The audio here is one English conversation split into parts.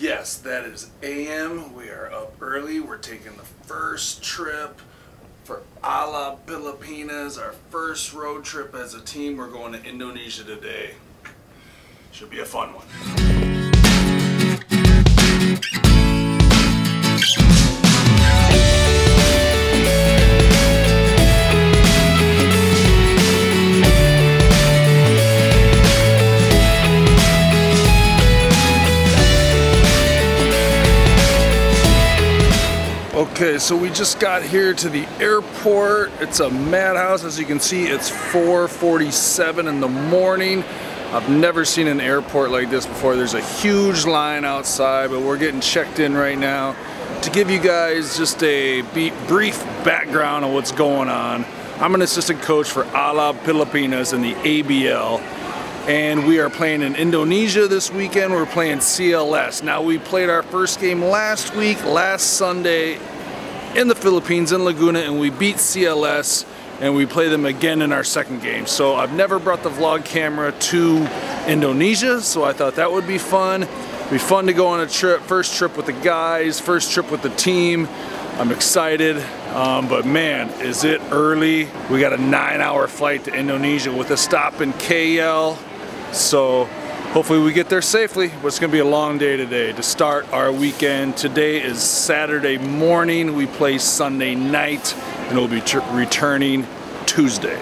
Yes, that is AM. We are up early. We're taking the first trip for Alab Pilipinas, our first road trip as a team. We're going to Indonesia today. Should be a fun one. Okay, so we just got here to the airport. It's a madhouse. As you can see, it's 4:47 in the morning. I've never seen an airport like this before. There's a huge line outside, but we're getting checked in right now. To give you guys just a brief background on what's going on, I'm an assistant coach for Alab Pilipinas in the ABL. And we are playing in Indonesia this weekend. We're playing CLS. Now, we played our first game last week, last Sunday, in the Philippines, in Laguna, and we beat CLS, and we play them again in our second game. So I've never brought the vlog camera to Indonesia, so I thought that would be fun. It'd be fun to go on a trip, first trip with the guys, first trip with the team. I'm excited, but man, is it early. We got a 9-hour flight to Indonesia with a stop in KL. So hopefully we get there safely, but it's gonna be a long day today to start our weekend. Today is Saturday morning, we play Sunday night, and we'll be returning Tuesday.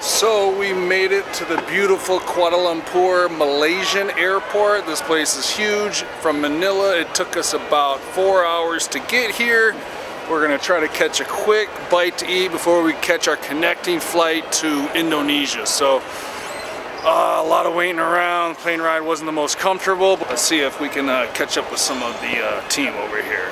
So we made it to the beautiful Kuala Lumpur Malaysian airport. This place is huge. From Manila, it took us about 4 hours to get here. We're gonna try to catch a quick bite to eat before we catch our connecting flight to Indonesia. So a lot of waiting around. Plane ride wasn't the most comfortable, but let's see if we can catch up with some of the team over here.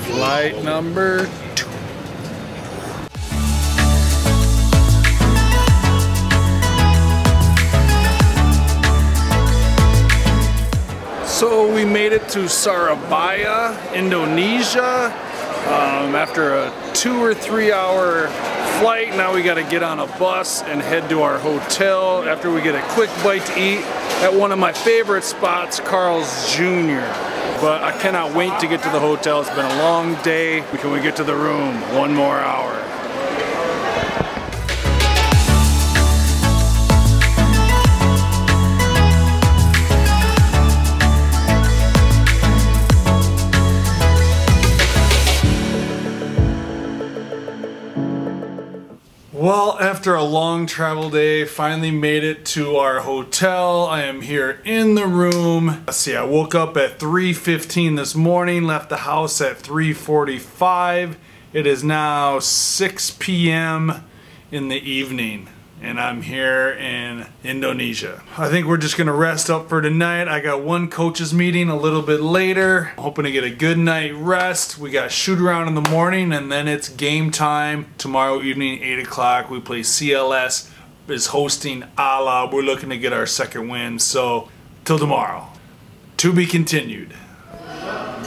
Flight number 2. So we made it to Surabaya, Indonesia. After a 2 or 3 hour flight, now we gotta get on a bus and head to our hotel after we get a quick bite to eat at one of my favorite spots, Carl's Jr. But I cannot wait to get to the hotel. It's been a long day. Can we get to the room? 1 more hour. Well, after a long travel day, finally made it to our hotel. I am here in the room. Let's see, I woke up at 3:15 this morning, left the house at 3:45. It is now 6 p.m. in the evening, and I'm here in Indonesia. I think we're just gonna rest up for tonight. I got one coaches meeting a little bit later. I'm hoping to get a good night rest. We got shoot around in the morning, and then it's game time. Tomorrow evening, 8 o'clock, we play CLS, is hosting Alab. We're looking to get our second win, so till tomorrow. To be continued.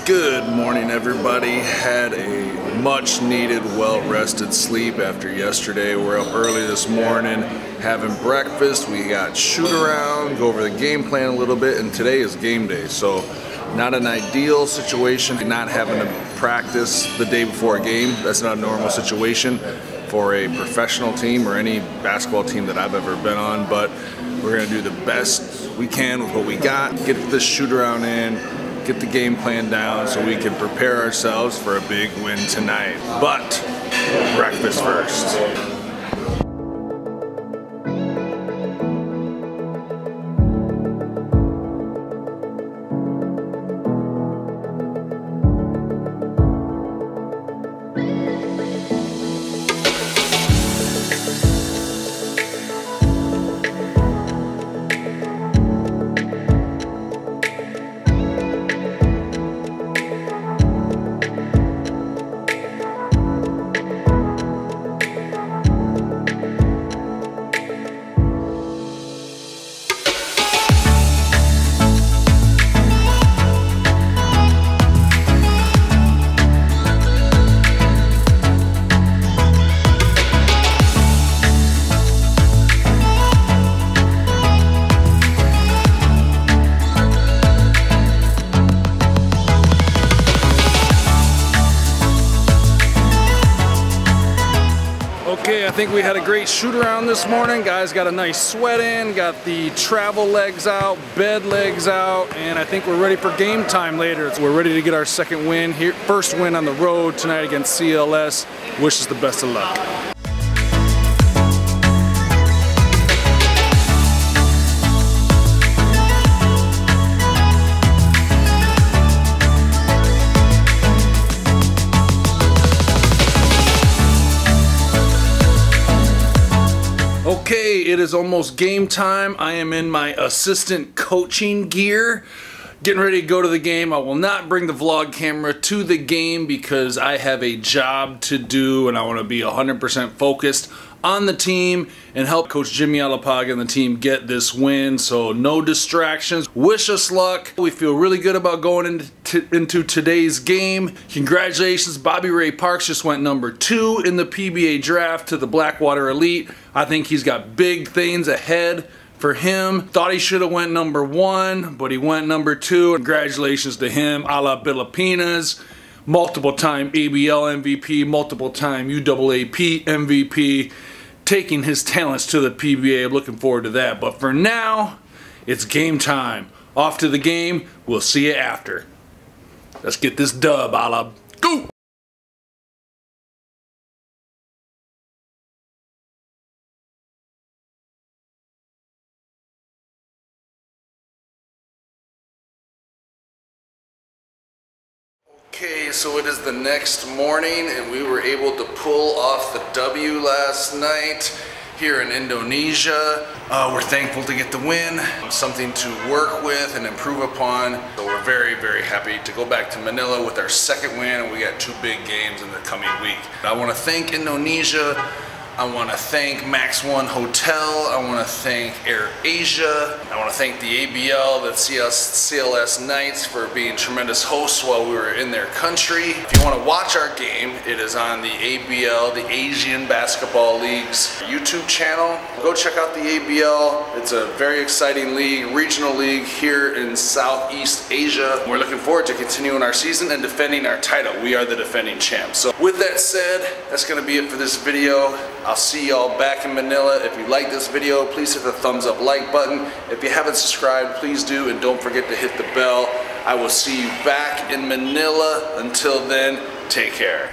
Good morning, everybody. Had a much needed, well-rested sleep after yesterday. We're up early this morning having breakfast. We got shoot around, go over the game plan a little bit, and today is game day. So not an ideal situation, not having to practice the day before a game. That's not a normal situation. for a professional team or any basketball team that I've ever been on, but we're going to do the best we can with what we got, get this shoot-around in, get the game plan down so we can prepare ourselves for a big win tonight. But breakfast first. Okay, I think we had a great shoot around this morning. Guys got a nice sweat in, got the travel legs out, bed legs out, and I think we're ready for game time later. So we're ready to get our second win here, first win on the road tonight against CLS. Wish us the best of luck. Okay, it is almost game time. I am in my assistant coaching gear, getting ready to go to the game. I will not bring the vlog camera to the game because I have a job to do and I want to be 100% focused on the team and help Coach Jimmy Alapag and the team get this win, so no distractions. Wish us luck. We feel really good about going into today's game. Congratulations, Bobby Ray Parks just went #2 in the PBA draft to the Blackwater Elite. I think he's got big things ahead for him. Thought he should have went #1, but he went #2. Congratulations to him, Alab Pilipinas. Multiple-time ABL MVP, multiple-time UAAP MVP, taking his talents to the PBA. I'm looking forward to that. But for now, it's game time. Off to the game. We'll see you after. Let's get this dub, Alab. Go! Okay, so it is the next morning and we were able to pull off the W last night here in Indonesia. We're thankful to get the win, something to work with and improve upon. So we're very, very happy to go back to Manila with our second win, and we got 2 big games in the coming week. I want to thank Indonesia. I want to thank Max One Hotel. I want to thank Air Asia. I want to thank the ABL, the CLS Knights for being tremendous hosts while we were in their country. If you want to watch our game, it is on the ABL, the Asian Basketball League's YouTube channel. Go check out the ABL. It's a very exciting league, regional league here in Southeast Asia. We're looking forward to continuing our season and defending our title. We are the defending champs. So with that said, that's going to be it for this video. I'll see y'all back in Manila. If you like this video, please hit the thumbs up like button. If you haven't subscribed, please do, and don't forget to hit the bell. I will see you back in Manila. Until then, take care.